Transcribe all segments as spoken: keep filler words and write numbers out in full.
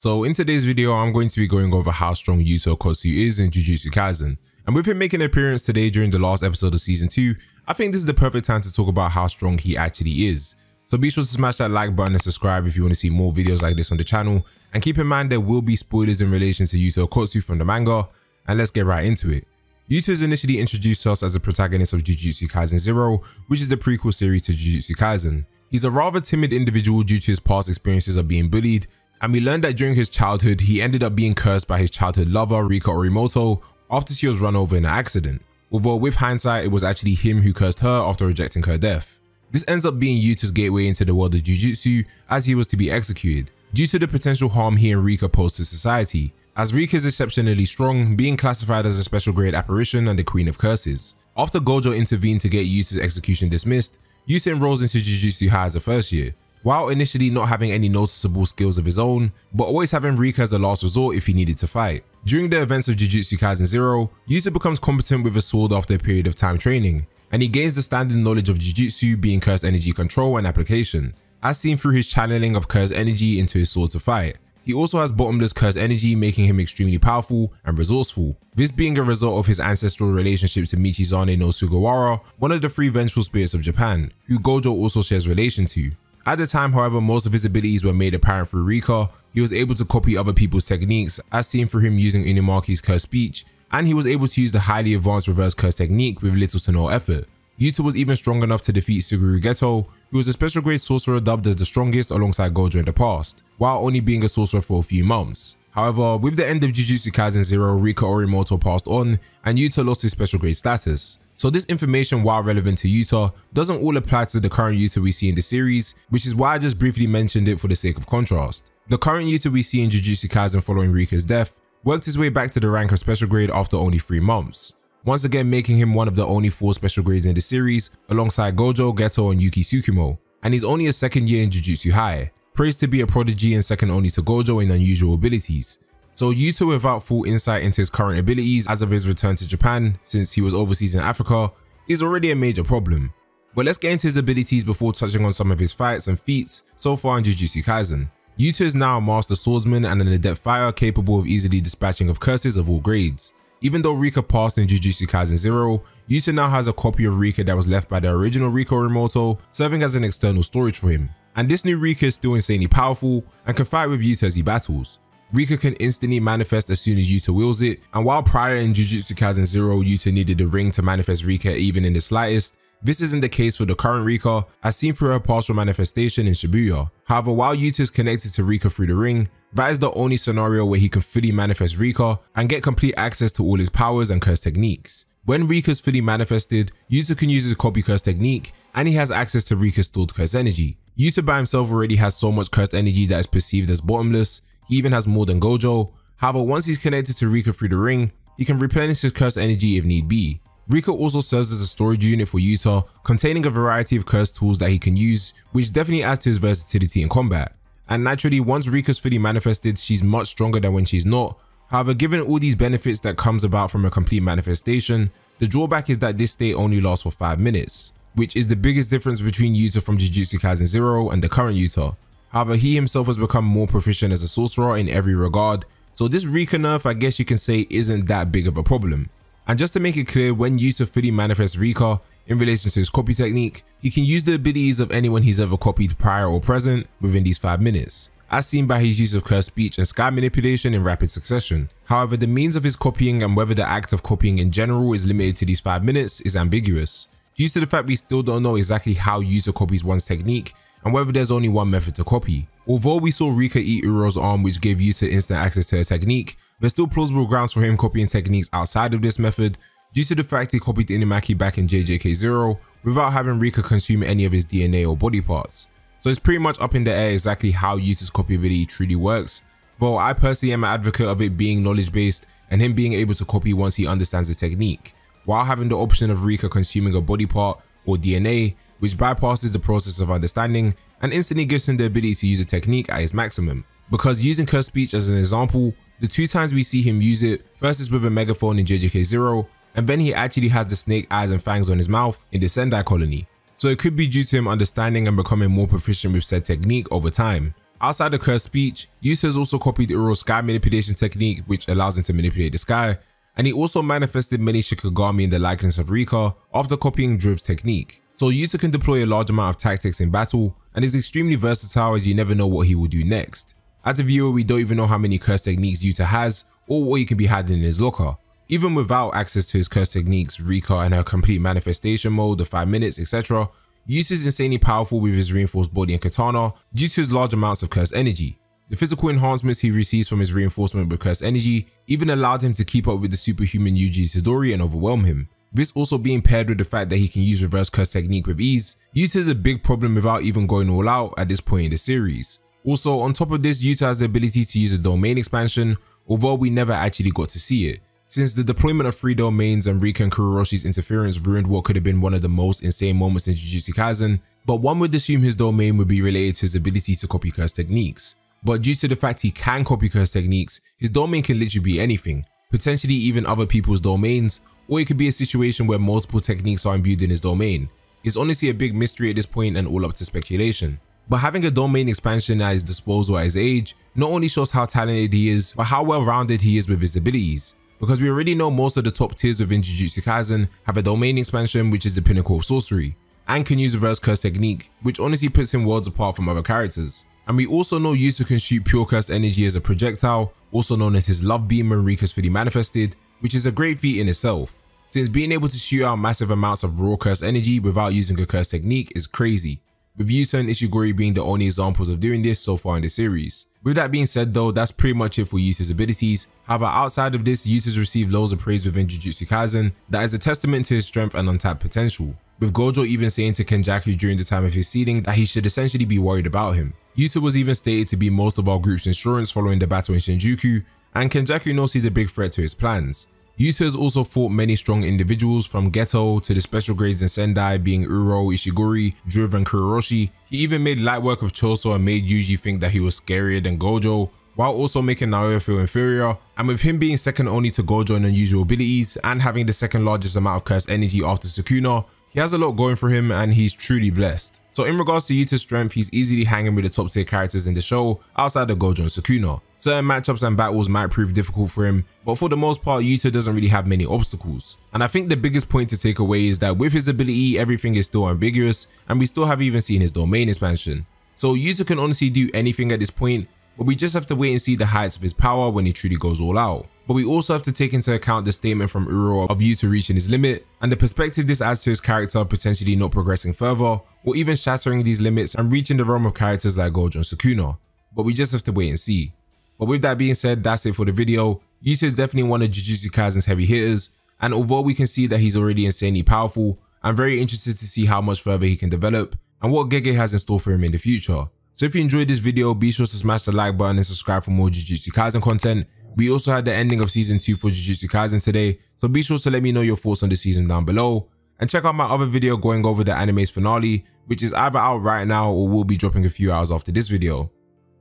So in today's video, I'm going to be going over how strong Yuta Okkotsu is in Jujutsu Kaisen. And with him making an appearance today during the last episode of season two, I think this is the perfect time to talk about how strong he actually is. So be sure to smash that like button and subscribe if you want to see more videos like this on the channel. And keep in mind there will be spoilers in relation to Yuta Okkotsu from the manga. And let's get right into it. Yuta is initially introduced to us as the protagonist of Jujutsu Kaisen Zero, which is the prequel series to Jujutsu Kaisen. He's a rather timid individual due to his past experiences of being bullied, and we learned that during his childhood, he ended up being cursed by his childhood lover, Rika Orimoto, after she was run over in an accident. Although with hindsight, it was actually him who cursed her after rejecting her death. This ends up being Yuta's gateway into the world of Jujutsu, as he was to be executed, due to the potential harm he and Rika posed to society, as Rika is exceptionally strong, being classified as a special grade apparition and the Queen of Curses. After Gojo intervened to get Yuta's execution dismissed, Yuta enrolls into Jujutsu High as a first year, while initially not having any noticeable skills of his own, but always having Rika as a last resort if he needed to fight. During the events of Jujutsu Kaisen Zero, Yuta becomes competent with a sword after a period of time training, and he gains the standard knowledge of Jujutsu being cursed energy control and application, as seen through his channeling of cursed energy into his sword to fight. He also has bottomless cursed energy, making him extremely powerful and resourceful, this being a result of his ancestral relationship to Michizane no Sugawara, one of the three vengeful spirits of Japan, who Gojo also shares relation to. At the time, however, most of his abilities were made apparent through Rika. He was able to copy other people's techniques, as seen through him using Inumaki's cursed speech, and he was able to use the highly advanced reverse curse technique with little to no effort. Yuta was even strong enough to defeat Suguru Geto, who was a special grade sorcerer dubbed as the strongest alongside Gojo in the past, while only being a sorcerer for a few months. However, with the end of Jujutsu Kaisen Zero, Rika Orimoto passed on, and Yuta lost his special grade status. So this information, while relevant to Yuta, doesn't all apply to the current Yuta we see in the series, which is why I just briefly mentioned it for the sake of contrast. The current Yuta we see in Jujutsu Kaisen following Rika's death worked his way back to the rank of special grade after only three months, once again making him one of the only four special grades in the series alongside Gojo, Geto and Yuki Tsukumo, and he's only a second year in Jujutsu High, praised to be a prodigy and second only to Gojo in unusual abilities. So Yuta, without full insight into his current abilities as of his return to Japan since he was overseas in Africa, is already a major problem. But let's get into his abilities before touching on some of his fights and feats so far in Jujutsu Kaisen. Yuta is now a master swordsman and an adept fighter capable of easily dispatching of curses of all grades. Even though Rika passed in Jujutsu Kaisen Zero, Yuta now has a copy of Rika that was left by the original Rika Orimoto, serving as an external storage for him. And this new Rika is still insanely powerful and can fight with Yuta as he battles. Rika can instantly manifest as soon as Yuta wills it, and while prior in Jujutsu Kaisen Zero Yuta needed a ring to manifest Rika even in the slightest, this isn't the case for the current Rika, as seen through her partial manifestation in Shibuya. However, while Yuta is connected to Rika through the ring, that is the only scenario where he can fully manifest Rika and get complete access to all his powers and curse techniques. When Rika is fully manifested, Yuta can use his copy curse technique, and he has access to Rika's stored curse energy. Yuta by himself already has so much cursed energy that is perceived as bottomless. He even has more than Gojo. However, once he's connected to Rika through the ring, he can replenish his cursed energy if need be. Rika also serves as a storage unit for Yuta, containing a variety of cursed tools that he can use, which definitely adds to his versatility in combat. And naturally, once Rika's fully manifested, she's much stronger than when she's not. However, given all these benefits that comes about from a complete manifestation, the drawback is that this state only lasts for five minutes, which is the biggest difference between Yuta from Jujutsu Kaisen Zero and the current Yuta. However, he himself has become more proficient as a sorcerer in every regard, so this Rika nerf, I guess you can say, isn't that big of a problem. And just to make it clear, when Yuta fully manifests Rika, in relation to his copy technique, he can use the abilities of anyone he's ever copied prior or present within these five minutes, as seen by his use of cursed speech and sky manipulation in rapid succession. However, the means of his copying and whether the act of copying in general is limited to these five minutes is ambiguous, due to the fact we still don't know exactly how Yuta copies one's technique and whether there's only one method to copy. Although we saw Rika eat Uro's arm, which gave Yuta instant access to her technique, there's still plausible grounds for him copying techniques outside of this method, due to the fact he copied Inumaki back in J J K zero without having Rika consume any of his D N A or body parts. So it's pretty much up in the air exactly how Yuta's copyability truly works, though I personally am an advocate of it being knowledge based and him being able to copy once he understands the technique, while having the option of Rika consuming a body part or D N A, which bypasses the process of understanding and instantly gives him the ability to use the technique at its maximum. Because using cursed speech as an example, the two times we see him use it, first is with a megaphone in J J K zero, and then he actually has the snake eyes and fangs on his mouth in the Sendai colony, so it could be due to him understanding and becoming more proficient with said technique over time. Outside the cursed speech, Yuta has also copied Uro's sky manipulation technique, which allows him to manipulate the sky, and he also manifested many Shikigami in the likeness of Rika after copying Driv's technique. So Yuta can deploy a large amount of tactics in battle and is extremely versatile, as you never know what he will do next. As a viewer, we don't even know how many curse techniques Yuta has or what he could be hiding in his locker. Even without access to his curse techniques, Rika and her complete manifestation mode, the five minutes, et cetera, Yuta is insanely powerful with his reinforced body and katana due to his large amounts of cursed energy. The physical enhancements he receives from his reinforcement with cursed energy even allowed him to keep up with the superhuman Yuji Itadori and overwhelm him. This also being paired with the fact that he can use reverse curse technique with ease, Yuta is a big problem without even going all out at this point in the series. Also, on top of this, Yuta has the ability to use a domain expansion, although we never actually got to see it. Since the deployment of three domains and Rika and Kuroshi's interference ruined what could have been one of the most insane moments in Jujutsu Kaisen, but one would assume his domain would be related to his ability to copy curse techniques. But due to the fact he can copy curse techniques, his domain can literally be anything, potentially even other people's domains, or it could be a situation where multiple techniques are imbued in his domain. It's honestly a big mystery at this point and all up to speculation. But having a domain expansion at his disposal at his age not only shows how talented he is, but how well-rounded he is with his abilities. Because we already know most of the top tiers within Jujutsu Kaisen have a domain expansion, which is the pinnacle of sorcery, and can use reverse curse technique, which honestly puts him worlds apart from other characters. And we also know Yuta can shoot pure curse energy as a projectile, also known as his love beam when Rika's fully manifested, which is a great feat in itself, since being able to shoot out massive amounts of raw curse energy without using a curse technique is crazy, with Yuta and Ishigori being the only examples of doing this so far in the series. With that being said though, that's pretty much it for Yuta's abilities. However, outside of this, Yuta's received loads of praise within Jujutsu Kaisen that is a testament to his strength and untapped potential, with Gojo even saying to Kenjaku during the time of his seeding that he should essentially be worried about him. Yuta was even stated to be most of our group's insurance following the battle in Shinjuku, and Kenjaku knows he's a big threat to his plans. Yuta has also fought many strong individuals, from Geto to the special grades in Sendai being Uro, Ishigori, Driv and Kuroshi. He even made light work of Choso and made Yuji think that he was scarier than Gojo, while also making Naoya feel inferior, and with him being second only to Gojo in unusual abilities and having the second largest amount of cursed energy after Sukuna, he has a lot going for him and he's truly blessed. So in regards to Yuta's strength, he's easily hanging with the top tier characters in the show outside of Gojo and Sukuna. Certain matchups and battles might prove difficult for him, but for the most part, Yuta doesn't really have many obstacles. And I think the biggest point to take away is that with his ability, everything is still ambiguous and we still haven't even seen his domain expansion. So Yuta can honestly do anything at this point, but we just have to wait and see the heights of his power when he truly goes all out. But we also have to take into account the statement from Uro of Yuta reaching his limit, and the perspective this adds to his character potentially not progressing further, or even shattering these limits and reaching the realm of characters like Gojo and Sukuna. But we just have to wait and see. But with that being said, that's it for the video. Yuta is definitely one of Jujutsu Kaisen's heavy hitters, and although we can see that he's already insanely powerful, I'm very interested to see how much further he can develop and what Gege has in store for him in the future. So if you enjoyed this video, be sure to smash the like button and subscribe for more Jujutsu Kaisen content. We also had the ending of season two for Jujutsu Kaisen today, so be sure to let me know your thoughts on the season down below. And check out my other video going over the anime's finale, which is either out right now or will be dropping a few hours after this video.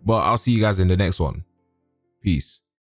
But I'll see you guys in the next one. Peace.